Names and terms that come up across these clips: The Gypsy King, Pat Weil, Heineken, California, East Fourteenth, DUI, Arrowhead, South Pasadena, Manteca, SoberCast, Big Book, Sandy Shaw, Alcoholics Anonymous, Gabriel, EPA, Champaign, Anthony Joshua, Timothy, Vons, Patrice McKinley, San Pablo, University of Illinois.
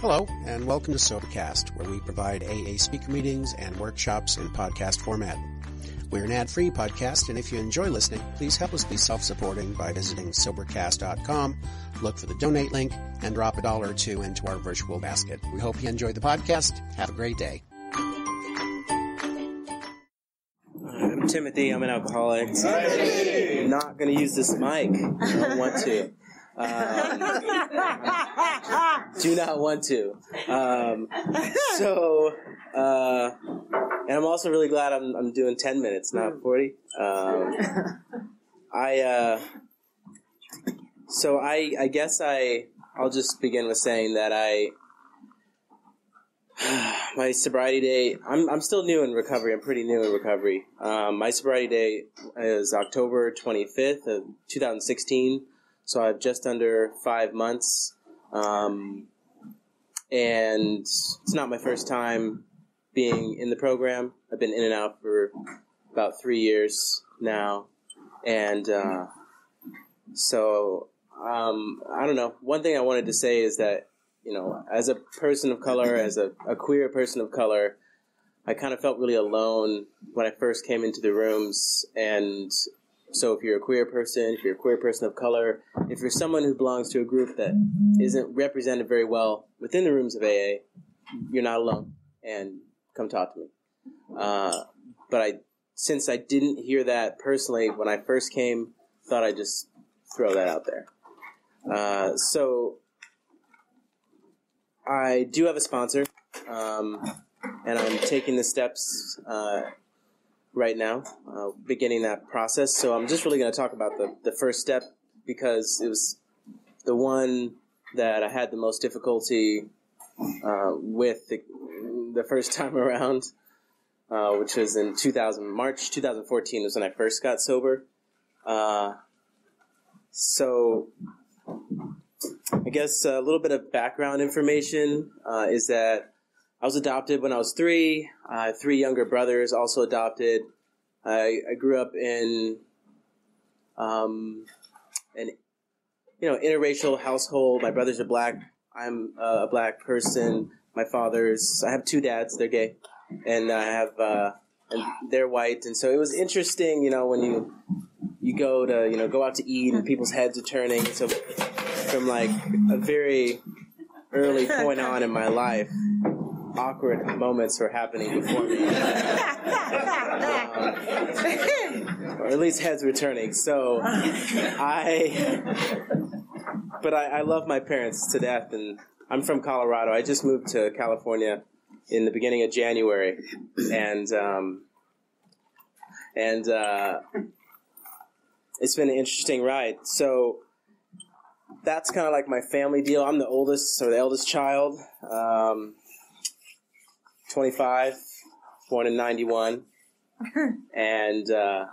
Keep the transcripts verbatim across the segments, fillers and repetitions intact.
Hello, and welcome to SoberCast, where we provide A A speaker meetings and workshops in podcast format. We're an ad-free podcast, and if you enjoy listening, please help us be self-supporting by visiting SoberCast dot com, look for the donate link, and drop a dollar or two into our virtual basket. We hope you enjoy the podcast. Have a great day. I'm Timothy. I'm an alcoholic. Hey. I'm not going to use this mic. I don't want to. Um, do not want to. Um, so, uh, and I'm also really glad I'm, I'm doing ten minutes, not forty. Um, I, uh, so I, I guess I, I'll just begin with saying that I, my sobriety day, I'm, I'm still new in recovery. I'm pretty new in recovery. Um, my sobriety day is October twenty-fifth of two thousand sixteen. So I've just under five months, um, and it's not my first time being in the program. I've been in and out for about three years now, and uh, so um, I don't know. One thing I wanted to say is that, you know, as a person of color, as a, a queer person of color, I kind of felt really alone when I first came into the rooms. And so if you're a queer person, if you're a queer person of color, if you're someone who belongs to a group that isn't represented very well within the rooms of A A, you're not alone, and come talk to me. Uh, but I, since I didn't hear that personally when I first came, thought I'd just throw that out there. Uh, so I do have a sponsor, um, and I'm taking the steps uh right now, uh, beginning that process. So I'm just really going to talk about the, the first step, because it was the one that I had the most difficulty uh, with the, the first time around, uh, which was in two thousand, March twenty fourteen was when I first got sober. Uh, so I guess a little bit of background information uh, is that I was adopted when I was three. Uh, three younger brothers, also adopted. I, I grew up in um, an you know interracial household. My brothers are black. I'm uh, a black person. My father's. I have two dads. They're gay, and I have uh, and they're white. And so it was interesting, you know, when you you go to you know go out to eat and people's heads are turning. So from like a very early point on in my life, awkward moments were happening before me, um, or at least heads were turning. So I, but I, I love my parents to death, and I'm from Colorado. I just moved to California in the beginning of January, and um, and uh, it's been an interesting ride. So that's kind of like my family deal. I'm the oldest, or the eldest child. Um, twenty-five, born in ninety-one, and uh,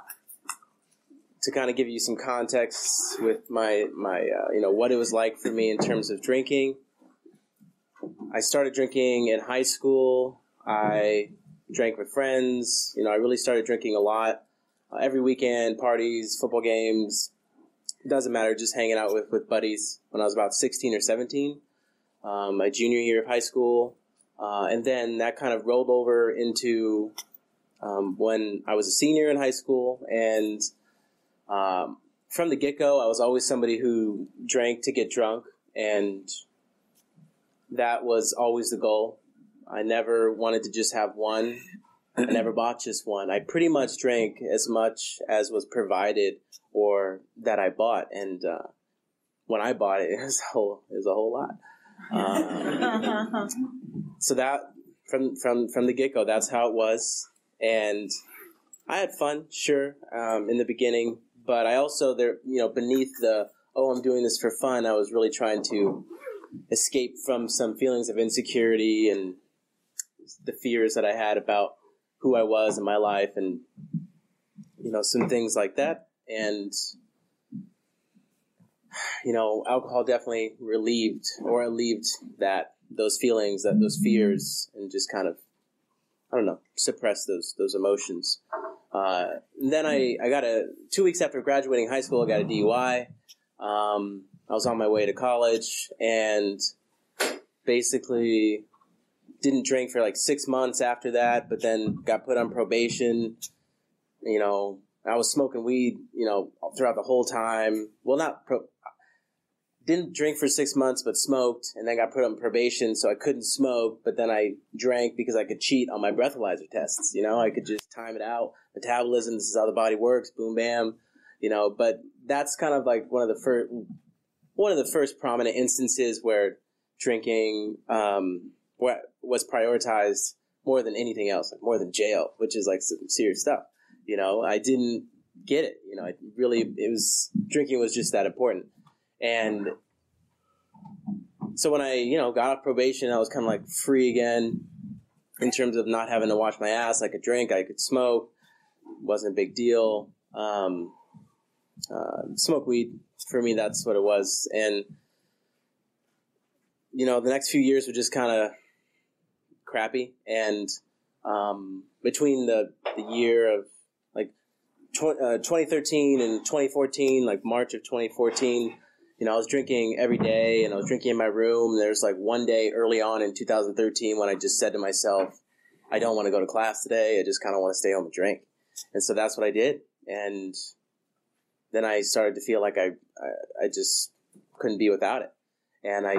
to kind of give you some context with my, my uh, you know, what it was like for me in terms of drinking. I started drinking in high school. I drank with friends. You know, I really started drinking a lot. Uh, every weekend, parties, football games, doesn't matter, just hanging out with, with buddies when I was about sixteen or seventeen, um, my junior year of high school. Uh, and then that kind of rolled over into um, when I was a senior in high school. And um, from the get-go, I was always somebody who drank to get drunk, and that was always the goal. I never wanted to just have one. I never bought just one. I pretty much drank as much as was provided or that I bought. And uh, when I bought it, it was a whole, it was a whole lot. Um, So that, from from from the get-go, that's how it was. And I had fun, sure, um, in the beginning. But I also, there, you know, beneath the, oh, I'm doing this for fun, I was really trying to escape from some feelings of insecurity and the fears that I had about who I was in my life and, you know, some things like that. And, you know, alcohol definitely relieved or alleviated that. Those feelings, that those fears, and just kind of, I don't know, suppress those those emotions. Uh, and then I, I got a, two weeks after graduating high school, I got a D U I. Um, I was on my way to college, and basically didn't drink for like six months after that, but then got put on probation. You know, I was smoking weed, you know, throughout the whole time. Well, not pro- didn't drink for six months, but smoked, and then got put on probation, so I couldn't smoke, but then I drank because I could cheat on my breathalyzer tests. You know, I could just time it out. Metabolism, this is how the body works, boom, bam. You know, but that's kind of like one of the first, one of the first prominent instances where drinking um, was prioritized more than anything else, like more than jail, which is like some serious stuff. You know, I didn't get it. You know, I really, it was, drinking was just that important. And so when I, you know, got off probation, I was kind of like free again in terms of not having to watch my ass. I could drink, I could smoke. It wasn't a big deal. Um, uh, smoke weed, for me, that's what it was. And, you know, the next few years were just kind of crappy. And um, between the, the year of like tw- uh, twenty thirteen and twenty fourteen, like March of twenty fourteen, you know, I was drinking every day, and I was drinking in my room. There's like one day early on in two thousand thirteen when I just said to myself, I don't want to go to class today. I just kind of want to stay home and drink. And so that's what I did. And then I started to feel like I, I, I just couldn't be without it. And I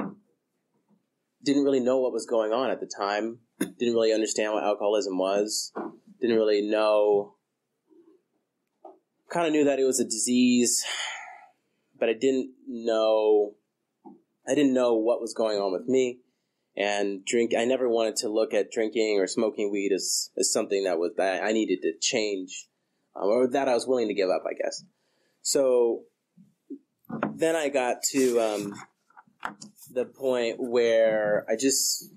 didn't really know what was going on at the time. Didn't really understand what alcoholism was. Didn't really know. Kind of knew that it was a disease, but I didn't know, I didn't know what was going on with me, and drink. I never wanted to look at drinking or smoking weed as, as something that was that I needed to change, um, or that I was willing to give up, I guess. So then I got to um, the point where I just,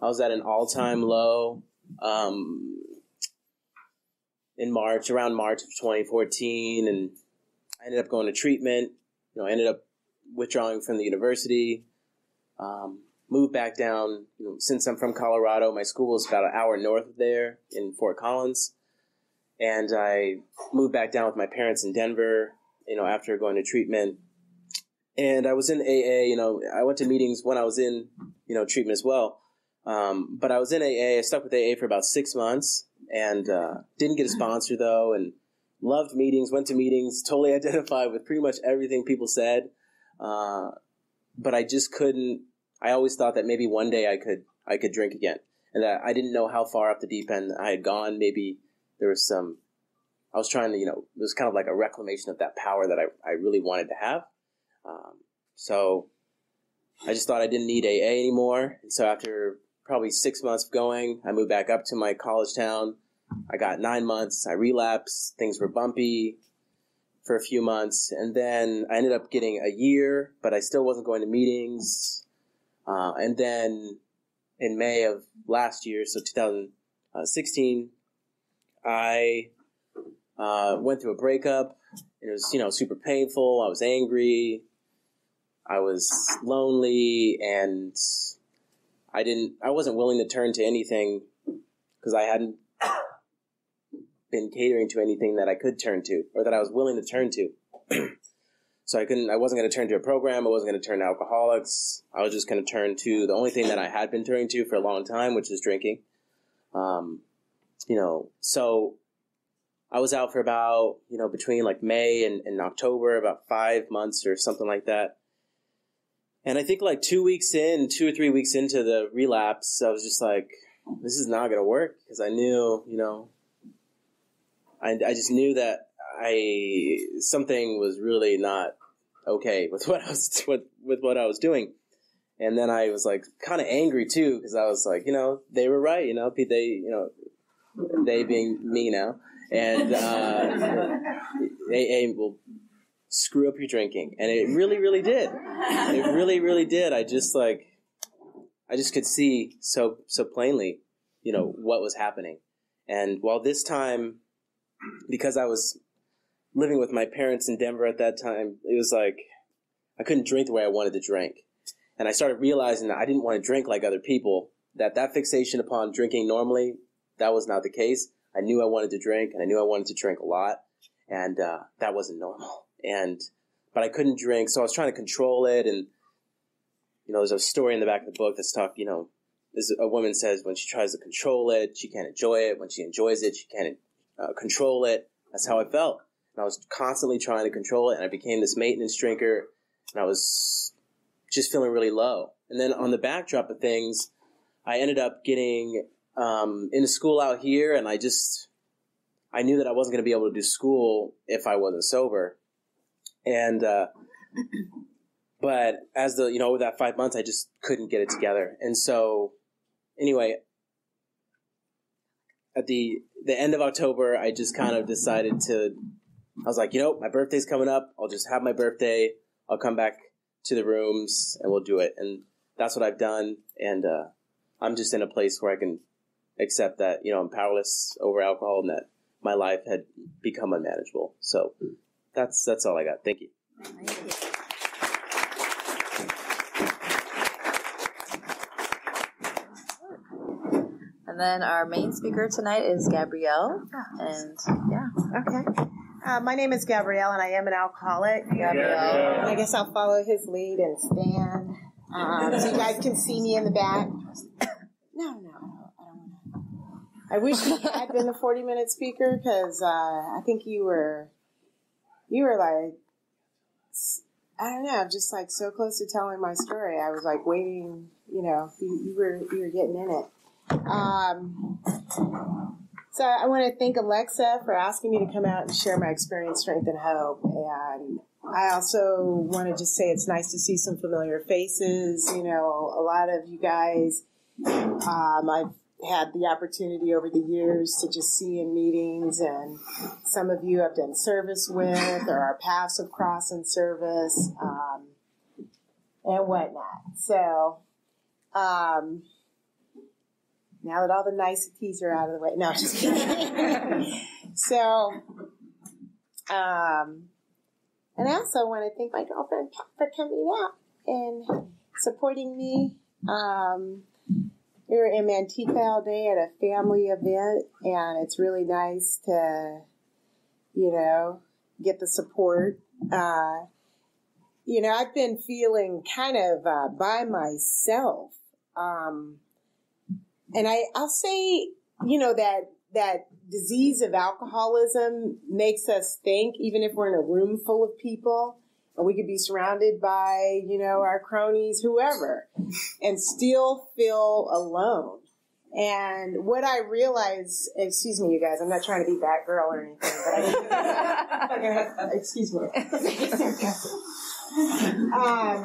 I was at an all-time low um, in March, around March of twenty fourteen, and I ended up going to treatment. You know, I ended up withdrawing from the university, um, moved back down. You know, since I'm from Colorado, my school is about an hour north of there in Fort Collins. And I moved back down with my parents in Denver, you know, after going to treatment. And I was in A A, you know, I went to meetings when I was in, you know, treatment as well. Um, but I was in A A, I stuck with A A for about six months and uh, didn't get a sponsor though, and loved meetings, went to meetings, totally identified with pretty much everything people said. Uh, but I just couldn't, I always thought that maybe one day I could I could drink again. And that I didn't know how far off the deep end I had gone. Maybe there was some, I was trying to, you know, it was kind of like a reclamation of that power that I, I really wanted to have. Um, so I just thought I didn't need A A anymore. And so after probably six months of going, I moved back up to my college town. I got nine months, I relapsed, things were bumpy for a few months, and then I ended up getting a year, but I still wasn't going to meetings. Uh, and then in May of last year, so two thousand sixteen, I uh, went through a breakup. It was, you know, super painful. I was angry. I was lonely, and I didn't, I wasn't willing to turn to anything because I hadn't been catering to anything that I could turn to or that I was willing to turn to. So I couldn't, I wasn't going to turn to a program. I wasn't going to turn to alcoholics. I was just going to turn to the only thing that I had been turning to for a long time, which is drinking. Um, you know, so I was out for about, you know, between like May and, and October, about five months or something like that. And I think like two weeks in, two or three weeks into the relapse, I was just like, this is not going to work, because I knew, you know, I, I just knew that I something was really not okay with what I was with, with what I was doing. And then I was like kind of angry too, because I was like, you know, they were right, you know, they, you know, they being me now, and uh, A A will screw up your drinking, and it really, really did. It really, really did. I just like, I just could see so so plainly, you know, what was happening. And while this time, because I was living with my parents in Denver at that time, it was like I couldn't drink the way I wanted to drink. And I started realizing that I didn't want to drink like other people, that that fixation upon drinking normally, that was not the case. I knew I wanted to drink, and I knew I wanted to drink a lot, and uh, that wasn't normal. And but I couldn't drink, so I was trying to control it, and you know, there's a story in the back of the book that's tough, you know, this, a woman says when she tries to control it, she can't enjoy it. When she enjoys it, she can't uh, control it. That's how I felt. And I was constantly trying to control it, and I became this maintenance drinker, and I was just feeling really low. And then on the backdrop of things, I ended up getting um, into school out here, and I just I knew that I wasn't going to be able to do school if I wasn't sober. And uh, but as the you know, with that five months, I just couldn't get it together. And so anyway, at the the end of October, I just kind of decided to. I was like, you know, my birthday's coming up. I'll just have my birthday. I'll come back to the rooms and we'll do it. And that's what I've done. And uh, I'm just in a place where I can accept that, you know, I'm powerless over alcohol and that my life had become unmanageable. So that's that's all I got. Thank you. Thank you. And then our main speaker tonight is Gabrielle. And yeah, okay. Uh, my name is Gabrielle, and I am an alcoholic. Gabrielle. And I guess I'll follow his lead and stand. Um, so you guys can see me in the back. No, no, I don't want to. I wish you had been the forty-minute speaker because uh, I think you were, you were like, I don't know, just like so close to telling my story. I was like waiting, you know, you, you were you were getting in it. Um. So I want to thank Alexa for asking me to come out and share my experience, strength, and hope. And I also want to just say it's nice to see some familiar faces. You know, a lot of you guys, um, I've had the opportunity over the years to just see in meetings, and some of you I've done service with, or our paths have crossed in service, um, and whatnot. So... Um, Now that all the niceties are out of the way. No, I'm just kidding. So, um, and I also want to thank my girlfriend for coming out and supporting me. Um, we were in Manteca all day at a family event, and it's really nice to, you know, get the support. Uh, you know, I've been feeling kind of uh, by myself. Um And I, I'll say, you know, that that disease of alcoholism makes us think, even if we're in a room full of people, and we could be surrounded by, you know, our cronies, whoever, and still feel alone. And what I realized, excuse me, you guys, I'm not trying to be that girl or anything, but I, excuse me. um,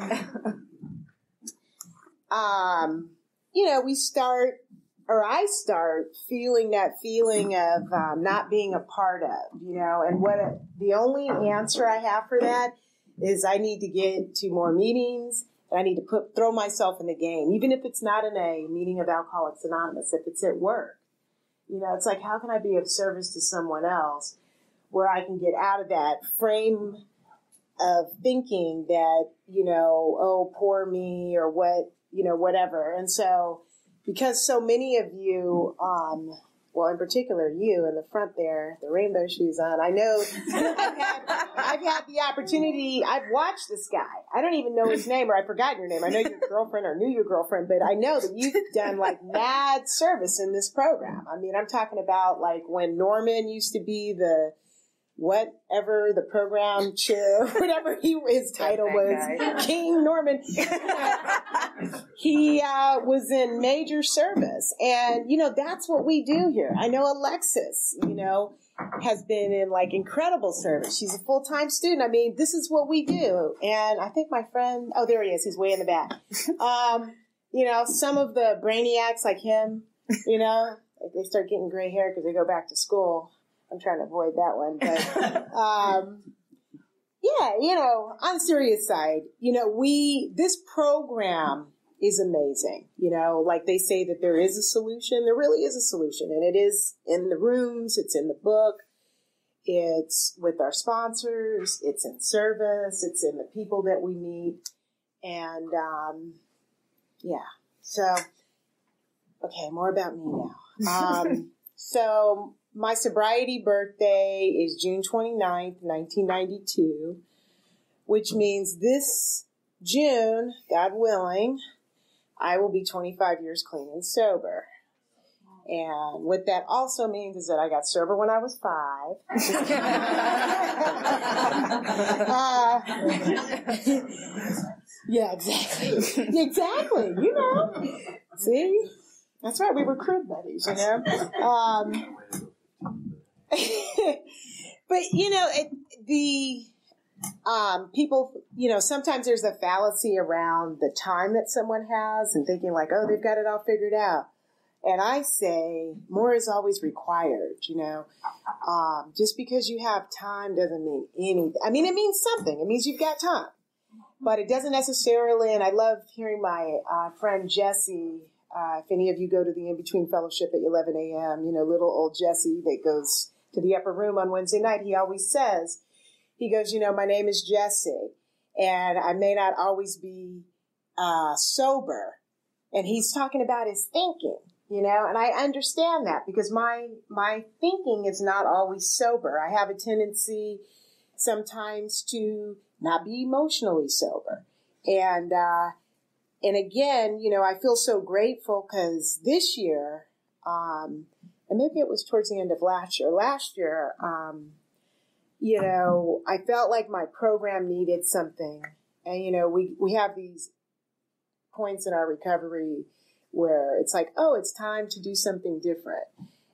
um, you know, we start... or I start feeling that feeling of um, not being a part of, you know, and what a, the only answer I have for that is I need to get to more meetings, and I need to put throw myself in the game, even if it's not in a meeting of Alcoholics Anonymous, if it's at work. You know, it's like, how can I be of service to someone else where I can get out of that frame of thinking that, you know, oh, poor me or what, you know, whatever. And so... because so many of you, um, well, in particular, you in the front there, the rainbow shoes on, I know I've had, I've had the opportunity, I've watched this guy. I don't even know his name, or I've forgotten your name. I know your girlfriend or knew your girlfriend, but I know that you've done, like, mad service in this program. I mean, I'm talking about, like, when Norman used to be the whatever the program chair, whatever he his title was, King Norman. He uh, was in major service, and you know that's what we do here. I know Alexis, you know, has been in like incredible service. She's a full time student. I mean, this is what we do. And I think my friend, oh, there he is. He's way in the back. Um, you know, some of the brainiacs like him, you know, like they start getting gray hair because they go back to school. I'm trying to avoid that one, but, um, yeah, you know, on the serious side, you know, we, this program is amazing. You know, like they say that there is a solution. There really is a solution, and it is in the rooms. It's in the book. It's with our sponsors. It's in service. It's in the people that we meet. And, um, yeah, so, okay, more about me now. Um, so... my sobriety birthday is June twenty-ninth, nineteen ninety-two, which means this June, God willing, I will be twenty-five years clean and sober. And what that also means is that I got sober when I was five. uh, yeah, exactly. Exactly, you know. See? That's right, we were crib buddies, you know. Um, but, you know, it, the... Um, people, you know, sometimes there's a fallacy around the time that someone has and thinking like, oh, they've got it all figured out. And I say more is always required, you know. Um, just because you have time doesn't mean anything. I mean, it means something. It means you've got time. But it doesn't necessarily, and I love hearing my uh, friend Jesse, uh, if any of you go to the In-Between Fellowship at eleven a.m., you know, little old Jesse that goes to the upper room on Wednesday night, he always says, he goes, you know, my name is Jesse, and I may not always be uh, sober. And he's talking about his thinking, you know, and I understand that because my my thinking is not always sober. I have a tendency sometimes to not be emotionally sober. And, uh, and again, you know, I feel so grateful because this year, um, and maybe it was towards the end of last year, last year, um, you know, I felt like my program needed something. And, you know, we, we have these points in our recovery where it's like, oh, it's time to do something different.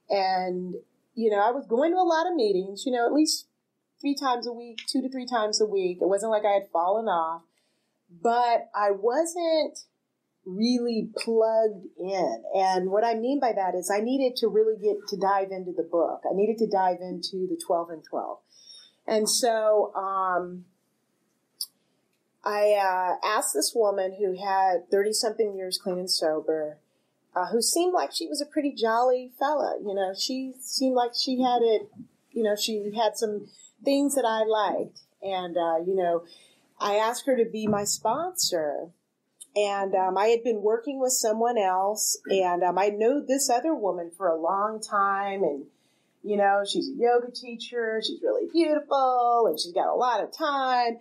And, you know, I was going to a lot of meetings, you know, at least three times a week, two to three times a week. It wasn't like I had fallen off, but I wasn't really plugged in. And what I mean by that is I needed to really get to dive into the book. I needed to dive into the twelve and twelve. And so um, I uh, asked this woman who had thirty-something years clean and sober, uh, who seemed like she was a pretty jolly fella. You know, she seemed like she had it, you know, she had some things that I liked. And, uh, you know, I asked her to be my sponsor. And um, I had been working with someone else, and um, I knew this other woman for a long time, and you know, she's a yoga teacher. She's really beautiful, and she's got a lot of time.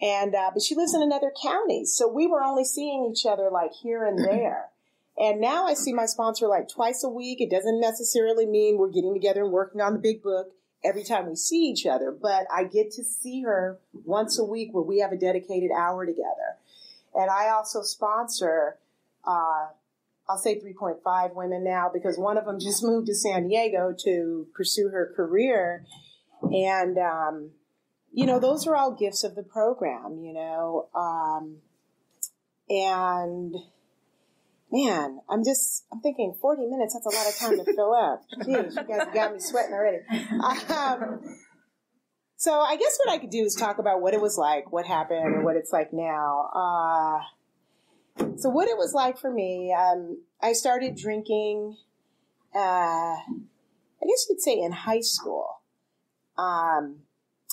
And uh, but she lives in another county, so we were only seeing each other like here and there. And now I see my sponsor like twice a week. It doesn't necessarily mean we're getting together and working on the big book every time we see each other, but I get to see her once a week where we have a dedicated hour together. And I also sponsor, uh, I'll say three point five women now, because one of them just moved to San Diego to pursue her career. And, um, you know, those are all gifts of the program, you know. Um, and, man, I'm just, I'm thinking forty minutes, that's a lot of time to fill up. Jeez, you guys got me sweating already. Um, so I guess what I could do is talk about what it was like, what happened, and what it's like now. Uh So what it was like for me, um, I started drinking, uh, I guess you'd say in high school. Um,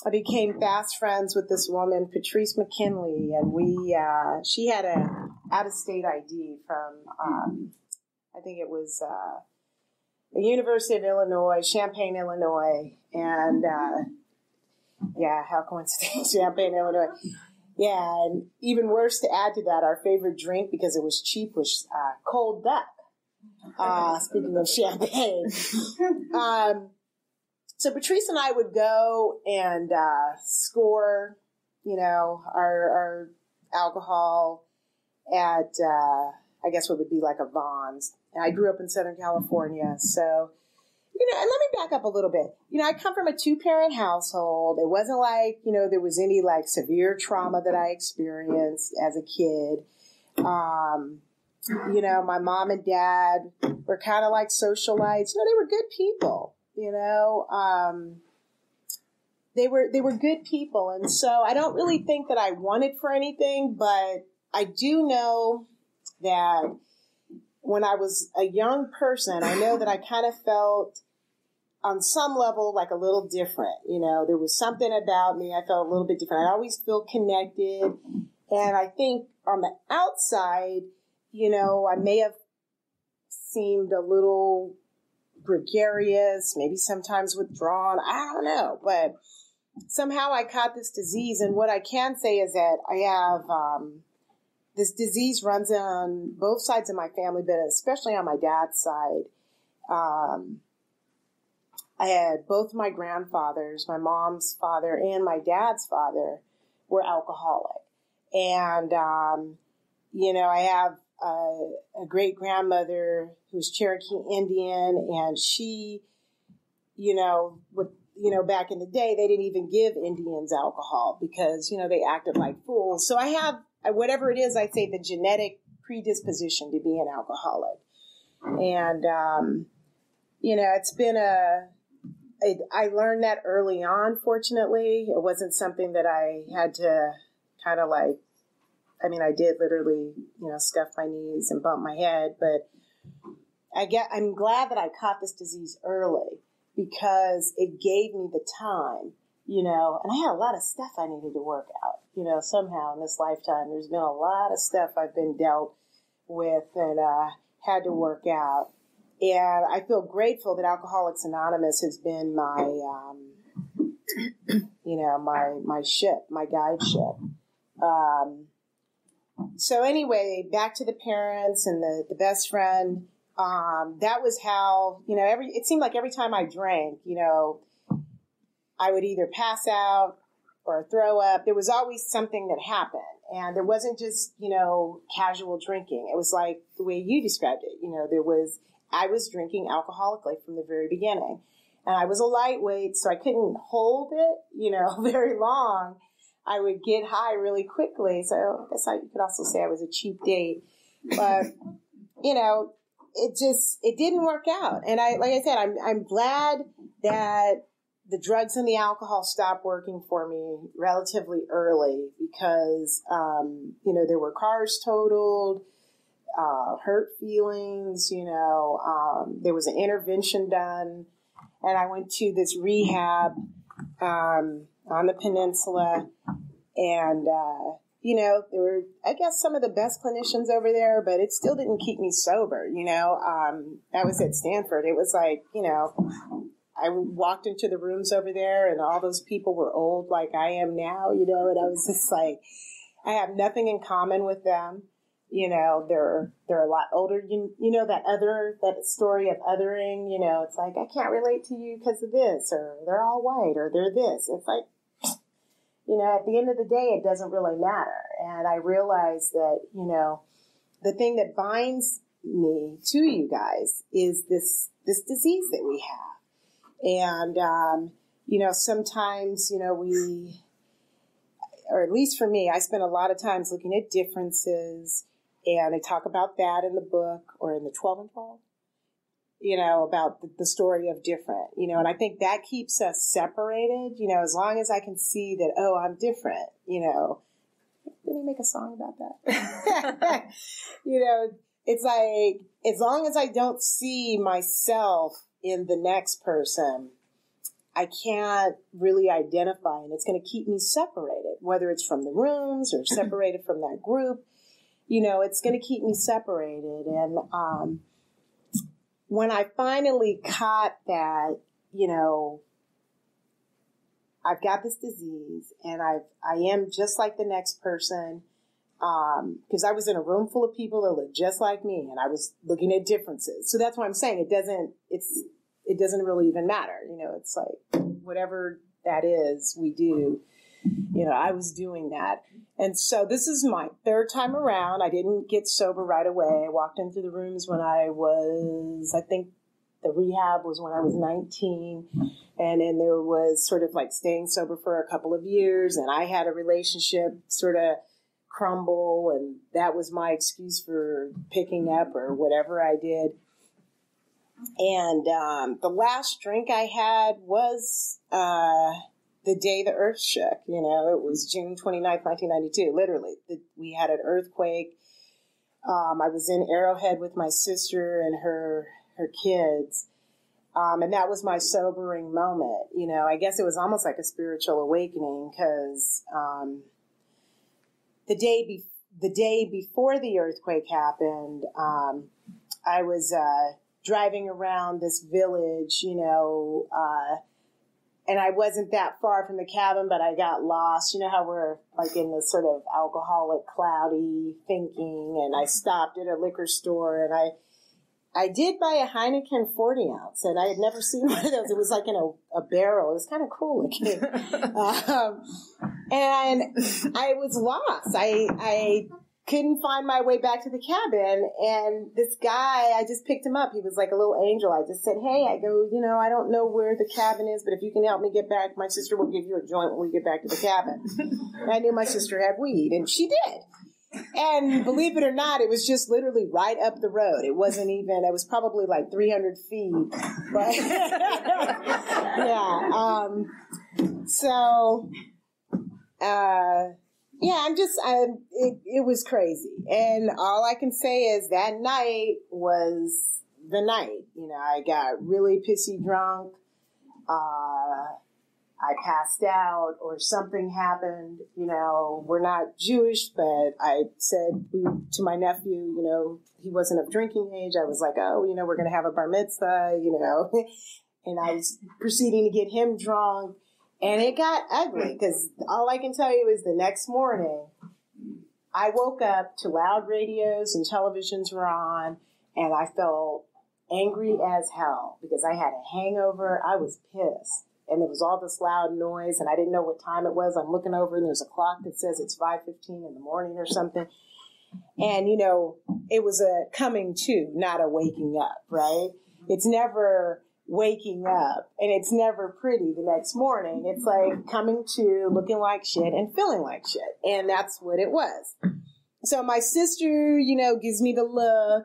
I became fast friends with this woman, Patrice McKinley, and we uh, she had a out-of-state I D from, um, I think it was uh, the University of Illinois, Champaign, Illinois, and uh, yeah, how coincidence, Champaign, Illinois. Yeah, and even worse to add to that, our favorite drink, because it was cheap, was uh, cold duck, uh, speaking of champagne. Um, so Patrice and I would go and uh, score, you know, our, our alcohol at, uh, I guess what would be like a Vons. And I grew up in Southern California, so... You know, and let me back up a little bit. You know, I come from a two-parent household. It wasn't like, you know, there was any, like, severe trauma that I experienced as a kid. Um, you know, my mom and dad were kind of like socialites. You know, they were good people, you know. Um, they were they were good people. And so I don't really think that I wanted for anything, but I do know that when I was a young person, I know that I kind of felt on some level, like a little different, you know, there was something about me. I felt a little bit different. I always feel connected. And I think on the outside, you know, I may have seemed a little gregarious, maybe sometimes withdrawn. I don't know, but somehow I caught this disease. And what I can say is that I have, um, this disease runs on both sides of my family, but especially on my dad's side. Um, I had both my grandfathers, my mom's father and my dad's father, were alcoholic. And, um, you know, I have a, a great-grandmother who's Cherokee Indian, and she, you know, with, you know, back in the day, they didn't even give Indians alcohol because, you know, they acted like fools. So I have, whatever it is, I say the genetic predisposition to be an alcoholic. And, um, you know, it's been a, I, I learned that early on, fortunately. It wasn't something that I had to kind of like, I mean, I did literally, you know, scuff my knees and bump my head, but I get, I'm glad that I caught this disease early because it gave me the time, you know, and I had a lot of stuff I needed to work out, you know, somehow in this lifetime. There's been a lot of stuff I've been dealt with and uh, had to work out. And I feel grateful that Alcoholics Anonymous has been my, um, you know, my my ship, my guide ship. Um, so anyway, back to the parents and the, the best friend. Um, that was how, you know, every it seemed like every time I drank, you know, I would either pass out or throw up. There was always something that happened. And there wasn't just, you know, casual drinking. It was like the way you described it. You know, there was, I was drinking alcoholically from the very beginning. And I was a lightweight, so I couldn't hold it, you know, very long. I would get high really quickly. So I guess I, you could also say I was a cheap date. But, you know, it just, it didn't work out. And I, like I said, I'm, I'm glad that the drugs and the alcohol stopped working for me relatively early because, um, you know, there were cars totaled, uh, hurt feelings, you know, um, there was an intervention done. And I went to this rehab um, on the peninsula. And, uh, you know, there were, I guess, some of the best clinicians over there, but it still didn't keep me sober, you know. Um, I was at Stanford. It was like, you know, I walked into the rooms over there, and all those people were old like I am now, you know, and I was just like, I have nothing in common with them. You know, they're they're a lot older. You, you know, that other, that story of othering, you know, it's like, I can't relate to you because of this, or they're all white, or they're this. It's like, you know, at the end of the day, it doesn't really matter. And I realized that, you know, the thing that binds me to you guys is this, this disease that we have. And, um, you know, sometimes, you know, we, or at least for me, I spend a lot of times looking at differences. And I talk about that in the book or in the twelve and twelve, you know, about the, the story of different, you know, and I think that keeps us separated, you know, as long as I can see that, oh, I'm different, you know. Did we make a song about that? You know, it's like, as long as I don't see myself in the next person, I can't really identify, and it's going to keep me separated, whether it's from the rooms or separated from that group. You know, it's going to keep me separated. And um, when I finally caught that, you know, I've got this disease and I've, I am just like the next person, um, because I was in a room full of people that looked just like me and I was looking at differences. So that's what I'm saying. It doesn't, it's, it doesn't really even matter. You know, it's like whatever that is we do. You know, I was doing that. And so this is my third time around. I didn't get sober right away. I walked into the rooms when I was, I think the rehab was when I was nineteen. And then there was sort of like staying sober for a couple of years. And I had a relationship sort of crumble. And that was my excuse for picking up or whatever I did. And um, the last drink I had was... Uh, the day the earth shook, you know, it was June twenty-ninth, nineteen ninety-two, literally. The, we had an earthquake. Um, I was in Arrowhead with my sister and her her kids, um, and that was my sobering moment. You know, I guess it was almost like a spiritual awakening because um, the day be- the day before the earthquake happened, um, I was uh, driving around this village, you know, uh, And I wasn't that far from the cabin, but I got lost. You know how we're like in this sort of alcoholic, cloudy thinking. And I stopped at a liquor store, and I I did buy a Heineken forty ounce, and I had never seen one of those. It was like in a, a barrel. It was kind of cool looking. um, and I was lost. I I couldn't find my way back to the cabin. And this guy, I just picked him up. He was like a little angel. I just said, hey, I go, you know, I don't know where the cabin is, but if you can help me get back, my sister will give you a joint when we get back to the cabin. And I knew my sister had weed, and she did. And believe it or not, it was just literally right up the road. It wasn't even, it was probably like three hundred feet. But yeah. Um, so, uh, yeah, I'm just, I, it, it was crazy. And all I can say is that night was the night. You know, I got really pissy drunk. Uh, I passed out or something happened. You know, we're not Jewish, but I said to my nephew, you know, he wasn't of drinking age. I was like, oh, you know, we're going to have a bar mitzvah, you know. And I was proceeding to get him drunk. And it got ugly, because all I can tell you is the next morning, I woke up to loud radios and televisions were on, and I felt angry as hell because I had a hangover. I was pissed. And there was all this loud noise, and I didn't know what time it was. I'm looking over, and there's a clock that says it's five fifteen in the morning or something. And, you know, it was a coming to, not a waking up, right? It's never waking up, and it's never pretty the next morning. It's like coming to, looking like shit, and feeling like shit. And that's what it was. So my sister, you know, gives me the look,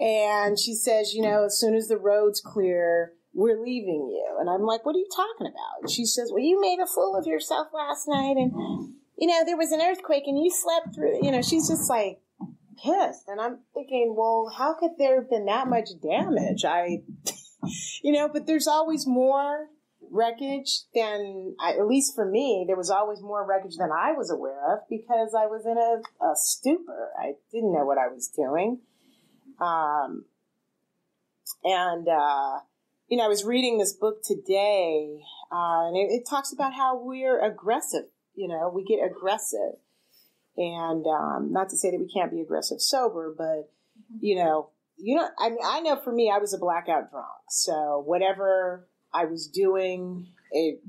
and she says, you know, as soon as the road's clear, we're leaving you. And I'm like, what are you talking about? And she says, well, you made a fool of yourself last night. And, you know, there was an earthquake and you slept through it. You know, she's just like pissed. And I'm thinking, well, how could there have been that much damage? I, you know, but there's always more wreckage than, I, at least for me, there was always more wreckage than I was aware of, because I was in a, a stupor. I didn't know what I was doing. Um, and, uh, You know, I was reading this book today, uh, and it, it talks about how we're aggressive. You know, we get aggressive. And um, not to say that we can't be aggressive sober, but, you know, you know, I mean, I know for me, I was a blackout drunk. So whatever I was doing, it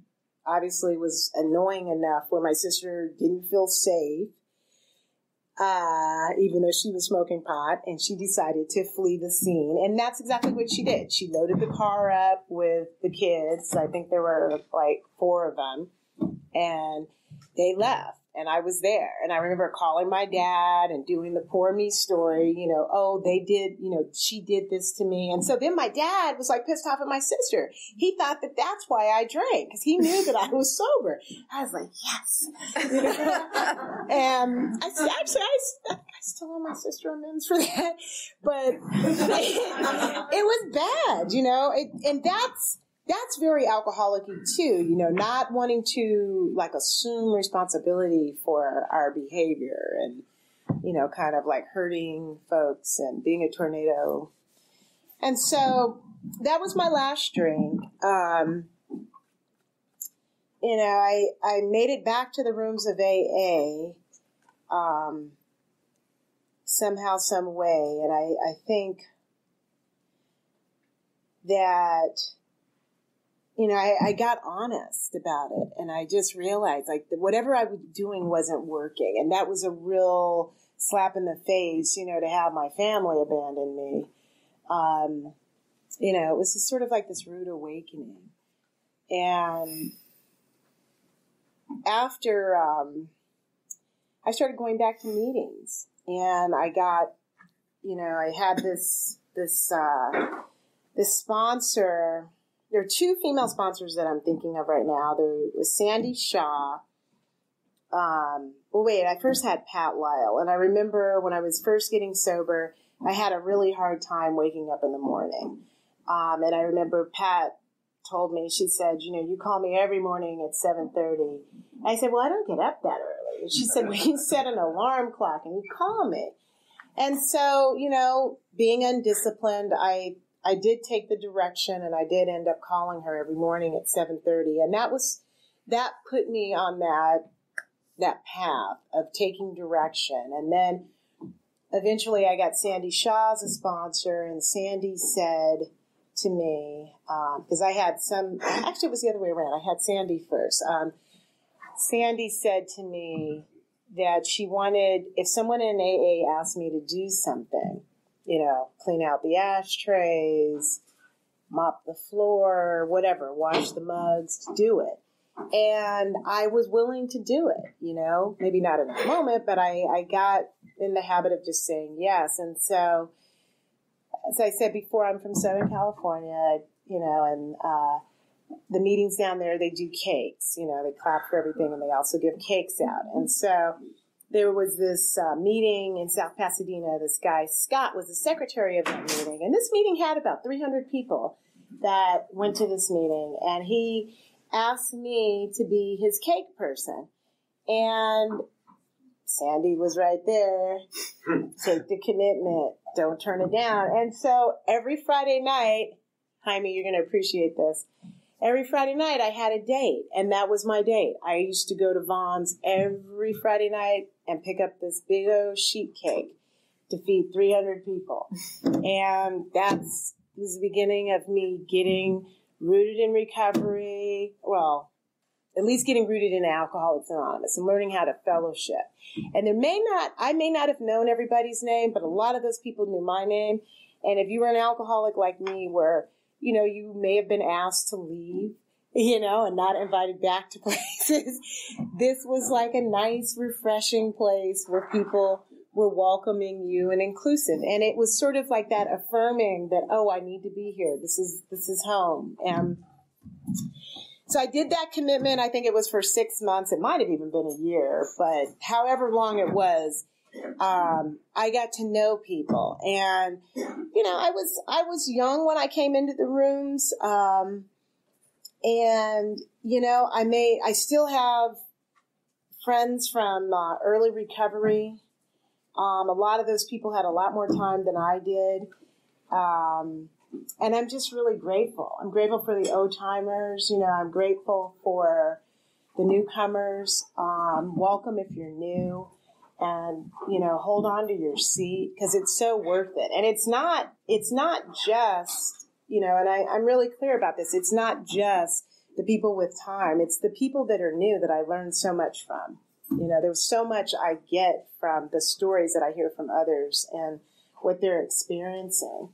obviously was annoying enough where my sister didn't feel safe, uh, even though she was smoking pot, and she decided to flee the scene. And that's exactly what she did. She loaded the car up with the kids. I think there were like four of them, and they left, and I was there. And I remember calling my dad and doing the poor me story, you know, oh, they did, you know, she did this to me. And so then my dad was like pissed off at my sister. He thought that that's why I drank, because he knew that I was sober. I was like, yes. You know? And I said, actually, I, I still owe my sister amends for that. But it, it was bad, you know, it, and that's, That's very alcoholic-y too, you know, not wanting to like assume responsibility for our behavior, and, you know, kind of like hurting folks and being a tornado. And so that was my last drink. Um, you know, I, I made it back to the rooms of A A um, somehow, some way. And I, I think that... You know, I, I got honest about it, and I just realized, like, that whatever I was doing wasn't working, and that was a real slap in the face, you know, to have my family abandon me. Um, you know, it was just sort of like this rude awakening. And after, um, I started going back to meetings, and I got, you know, I had this, this, uh, this sponsor. There are two female sponsors that I'm thinking of right now. There was Sandy Shaw. Um, well, wait, I first had Pat Weil. And I remember when I was first getting sober, I had a really hard time waking up in the morning. Um, and I remember Pat told me, she said, you know, you call me every morning at seven thirty. I said, well, I don't get up that early. And she said, well, you set an alarm clock and you call me. And so, you know, being undisciplined, I... I did take the direction, and I did end up calling her every morning at seven thirty. And that was, that put me on that, that path of taking direction. And then eventually I got Sandy Shaw as a sponsor, and Sandy said to me, because um, I had some, actually it was the other way around. I had Sandy first. Um, Sandy said to me that she wanted, if someone in A A asked me to do something, you know, clean out the ashtrays, mop the floor, whatever, wash the mugs, to do it. And I was willing to do it, you know, maybe not in that moment, but I, I got in the habit of just saying yes. And so, as I said before, I'm from Southern California, you know, and uh, the meetings down there, they do cakes, you know, they clap for everything, and they also give cakes out. And so there was this uh, meeting in South Pasadena. This guy, Scott, was the secretary of that meeting. And this meeting had about three hundred people that went to this meeting. And he asked me to be his cake person. And Sandy was right there. Take the commitment. Don't turn it down. And so every Friday night, Jaime, you're going to appreciate this. Every Friday night I had a date, and that was my date. I used to go to Vons every Friday night and pick up this big old sheet cake to feed three hundred people. And that's was the beginning of me getting rooted in recovery, well, at least getting rooted in Alcoholics Anonymous and learning how to fellowship. And there may not, I may not have known everybody's name, but a lot of those people knew my name. And if you were an alcoholic like me, where, you know, you may have been asked to leave, you know, and not invited back to places, this was like a nice, refreshing place where people were welcoming you and inclusive. And it was sort of like that affirming that, oh, I need to be here. This is, this is home. And so I did that commitment. I think it was for six months. It might have even been a year, but however long it was, um, I got to know people. And, you know, I was I was young when I came into the rooms. Um, and, you know, I made I still have friends from uh, early recovery. Um, a lot of those people had a lot more time than I did. Um And I'm just really grateful. I'm grateful for the old-timers. You know, I'm grateful for the newcomers. Um, welcome if you're new. And, you know, hold on to your seat because it's so worth it. And it's not, it's not just, you know, and I, I'm really clear about this. It's not just the people with time. It's the people that are new that I learned so much from. You know, there's so much I get from the stories that I hear from others and what they're experiencing.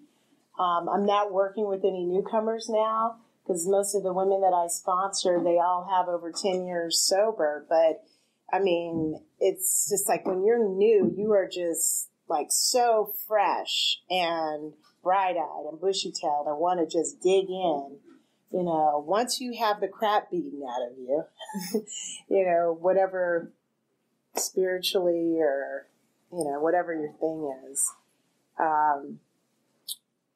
Um, I'm not working with any newcomers now because most of the women that I sponsor, they all have over ten years sober. But, I mean, it's just like when you're new, you are just, like, so fresh and bright-eyed and bushy-tailed and want to just dig in. You know, once you have the crap beaten out of you, you know, whatever spiritually or, you know, whatever your thing is, um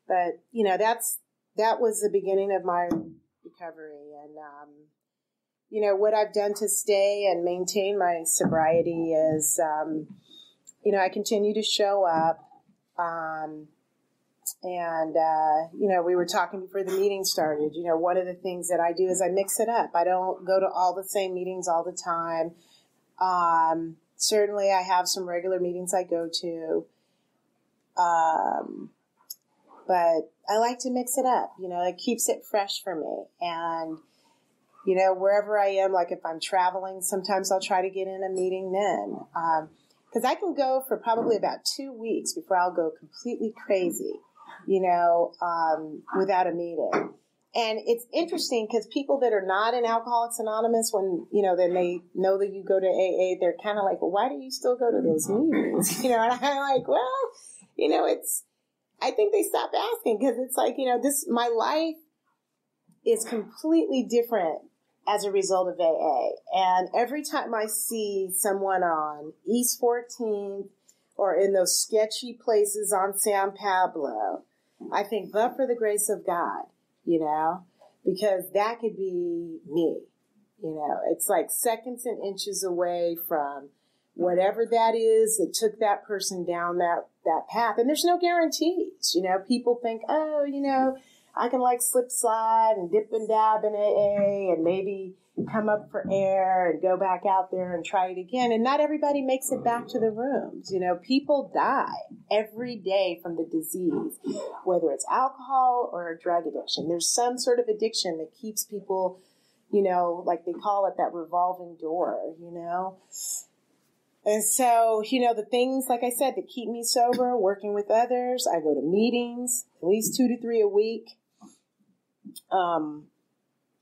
But, you know, that's that was the beginning of my recovery. And, um, you know, what I've done to stay and maintain my sobriety is, um, you know, I continue to show up. Um, and, uh, you know, we were talking before the meeting started. You know, one of the things that I do is I mix it up. I don't go to all the same meetings all the time. Um, certainly I have some regular meetings I go to. Um But I like to mix it up, you know, it keeps it fresh for me. And, you know, wherever I am, like if I'm traveling, sometimes I'll try to get in a meeting then. Um, because I can go for probably about two weeks before I'll go completely crazy, you know, um, without a meeting. And it's interesting because people that are not in Alcoholics Anonymous, when, you know, then they know that you go to A A, they're kind of like, well, why do you still go to those meetings? You know, and I'm like, well, you know, it's, I think they stopped asking because it's like, you know, this, my life is completely different as a result of A A. And every time I see someone on East Fourteenth or in those sketchy places on San Pablo, I think, but for the grace of God, you know, because that could be me. You know, it's like seconds and inches away from whatever that is that took that person down that, that path. And there's no guarantees. You know, people think, oh, you know, I can like slip slide and dip and dab in A A and maybe come up for air and go back out there and try it again. And not everybody makes it back to the rooms. You know, people die every day from the disease, whether it's alcohol or drug addiction. There's some sort of addiction that keeps people, you know, like they call it that revolving door, you know. And so, you know, the things, like I said, that keep me sober, working with others. I go to meetings, at least two to three a week. Um,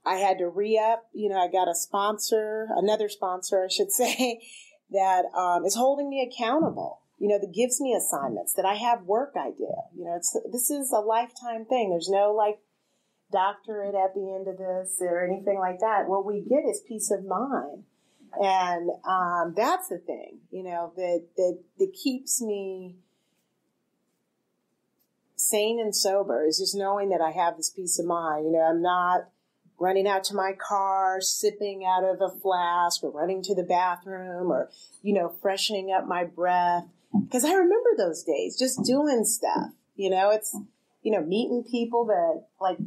I had to re-up. You know, I got a sponsor, another sponsor, I should say, that um, is holding me accountable, you know, that gives me assignments, that I have work I do. You know, it's this is a lifetime thing. There's no, like, doctorate at the end of this or anything like that. What we get is peace of mind. And um, that's the thing, you know, that, that that keeps me sane and sober is just knowing that I have this peace of mind. You know, I'm not running out to my car, sipping out of a flask or running to the bathroom or, you know, freshening up my breath. Because I remember those days just doing stuff, you know, it's, you know, meeting people that like,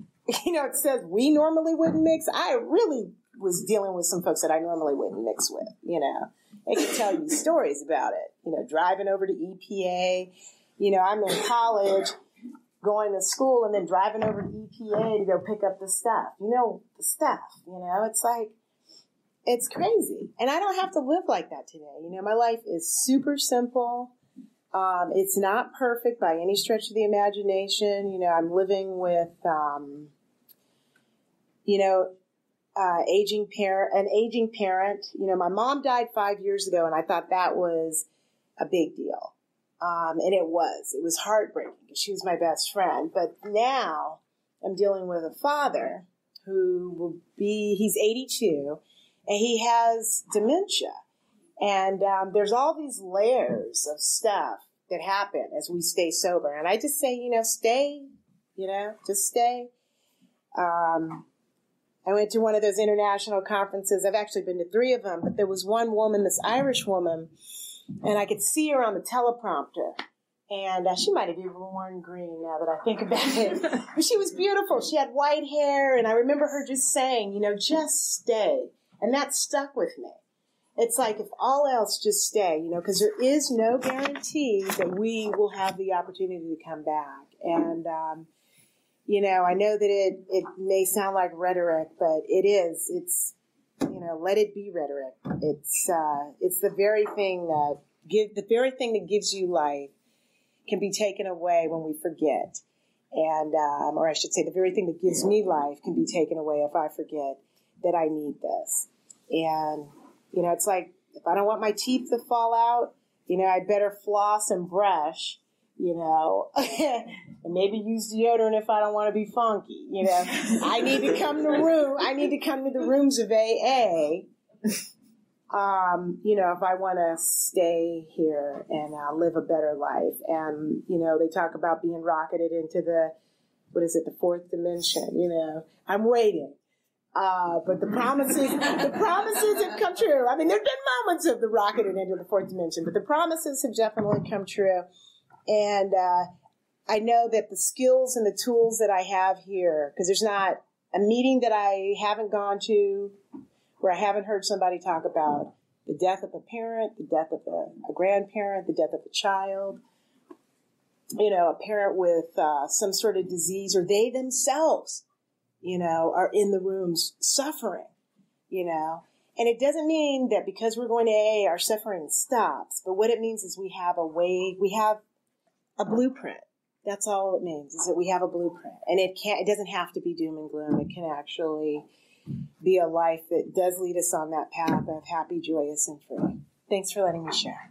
you know, it says we normally wouldn't mix. I really was dealing with some folks that I normally wouldn't mix with, you know. They could tell you stories about it, you know, driving over to E P A. You know, I'm in college, going to school, and then driving over to E P A to go pick up the stuff. You know, the stuff, you know. It's like, it's crazy. And I don't have to live like that today. You know, my life is super simple. Um, it's not perfect by any stretch of the imagination. You know, I'm living with, um, you know, Uh, aging parent, an aging parent. You know, my mom died five years ago, and I thought that was a big deal. Um, and it was. It was heartbreaking. She was my best friend. But now I'm dealing with a father who will be, he's eighty-two, and he has dementia. And um, there's all these layers of stuff that happen as we stay sober. And I just say, you know, stay, you know, just stay. Um, I went to one of those international conferences. I've actually been to three of them, but there was one woman, this Irish woman, and I could see her on the teleprompter. And uh, she might have even worn green now that I think about it. But she was beautiful. She had white hair, and I remember her just saying, you know, just stay. And that stuck with me. It's like, if all else, just stay, you know, because there is no guarantee that we will have the opportunity to come back. And, um, you know, I know that it, it may sound like rhetoric, but it is. It's, you know, let it be rhetoric. It's uh, it's the very thing that give the very thing that gives you life can be taken away when we forget, and um, or I should say, the very thing that gives me life can be taken away if I forget that I need this. And you know, it's like if I don't want my teeth to fall out, you know, I better floss and brush. You know, and maybe use deodorant if I don't want to be funky. You know, I need to come to room. I need to come to the rooms of A A. Um, you know, if I want to stay here and uh, live a better life. And you know, they talk about being rocketed into the what is it, the fourth dimension? You know, I'm waiting. Uh, but the promises, the promises have come true. I mean, there've been moments of the rocketed into the fourth dimension, but the promises have definitely come true. And uh, I know that the skills and the tools that I have here, because there's not a meeting that I haven't gone to where I haven't heard somebody talk about the death of a parent, the death of a, a grandparent, the death of a child, you know, a parent with uh, some sort of disease, or they themselves, you know, are in the rooms suffering, you know. And it doesn't mean that because we're going to A A, our suffering stops. But what it means is we have a way, we have a blueprint. That's all it means, is that we have a blueprint. And it can't, it doesn't have to be doom and gloom. It can actually be a life that does lead us on that path of happy, joyous, and free. Thanks for letting me share.